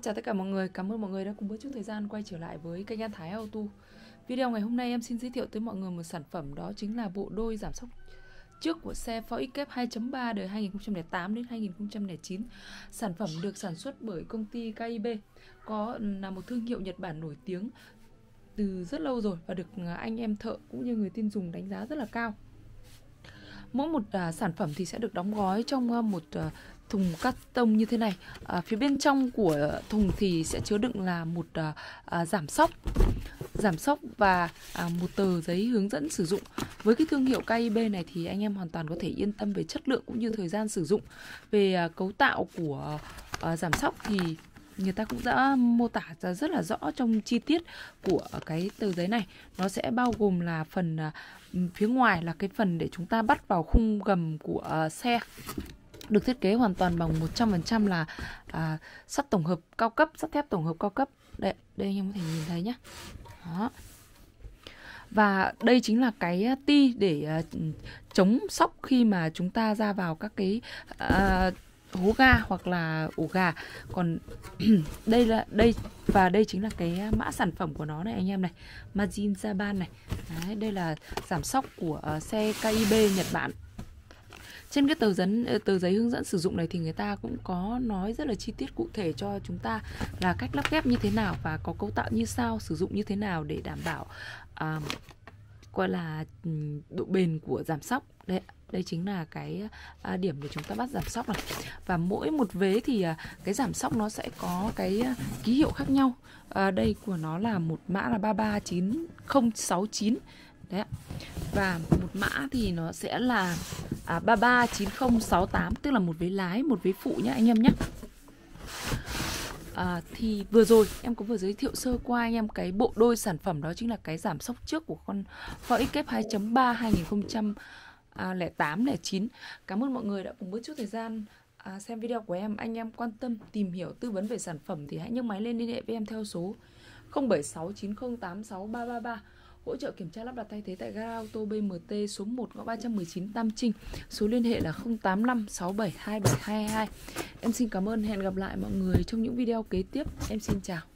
Chào tất cả mọi người, cảm ơn mọi người đã cùng bớt chút thời gian quay trở lại với kênh An Thái Auto. Video ngày hôm nay em xin giới thiệu tới mọi người một sản phẩm, đó chính là bộ đôi giảm sóc trước của xe Ford Escape 2.3 đời 2008 đến 2009. Sản phẩm được sản xuất bởi công ty KYB, là một thương hiệu Nhật Bản nổi tiếng từ rất lâu rồi và được anh em thợ cũng như người tin dùng đánh giá rất là cao. Mỗi một sản phẩm thì sẽ được đóng gói trong một thùng cắt tông như thế này. Phía bên trong của thùng thì sẽ chứa đựng là một giảm sóc và một tờ giấy hướng dẫn sử dụng. Với cái thương hiệu KYB này thì anh em hoàn toàn có thể yên tâm về chất lượng cũng như thời gian sử dụng. Về cấu tạo của giảm sóc thì người ta cũng đã mô tả ra rất là rõ trong chi tiết của cái tờ giấy này. Nó sẽ bao gồm là phần phía ngoài là cái phần để chúng ta bắt vào khung gầm của xe, được thiết kế hoàn toàn bằng 100% là sắt tổng hợp cao cấp, sắt thép tổng hợp cao cấp. Đây anh em có thể nhìn thấy nhé. Đó. Và đây chính là cái ti để chống sóc khi mà chúng ta ra vào các cái hố ga hoặc là ổ gà. Còn đây chính là cái mã sản phẩm của nó này anh em này, KYB Japan này. Đấy, đây là giảm sóc của xe KYB Nhật Bản. Trên cái tờ giấy hướng dẫn sử dụng này thì người ta cũng có nói rất là chi tiết cụ thể cho chúng ta là cách lắp ghép như thế nào và có cấu tạo như sao, sử dụng như thế nào để đảm bảo gọi là độ bền của giảm sóc. Đây chính là cái điểm để chúng ta bắt giảm sóc này. Và mỗi một vế thì cái giảm sóc nó sẽ có cái ký hiệu khác nhau. Đây của nó là một mã là 339069. Đấy. Và một mã thì nó sẽ là 339068, tức là một vế lái, một vế phụ nhé anh em nhé. Thì vừa rồi em có vừa giới thiệu sơ qua anh em cái bộ đôi sản phẩm, đó chính là cái giảm sóc trước của con Ford Escape 2.3 2008-09. Cảm ơn mọi người đã cùng bớt chút thời gian xem video của em. Anh em quan tâm tìm hiểu tư vấn về sản phẩm thì hãy nhấc máy lên liên hệ với em theo số 0769086333. Hỗ trợ kiểm tra lắp đặt thay thế tại gara ô tô BMT số 1 ngõ 319 Tam Trinh. Số liên hệ là 0856727222. Em xin cảm ơn, hẹn gặp lại mọi người trong những video kế tiếp. Em xin chào.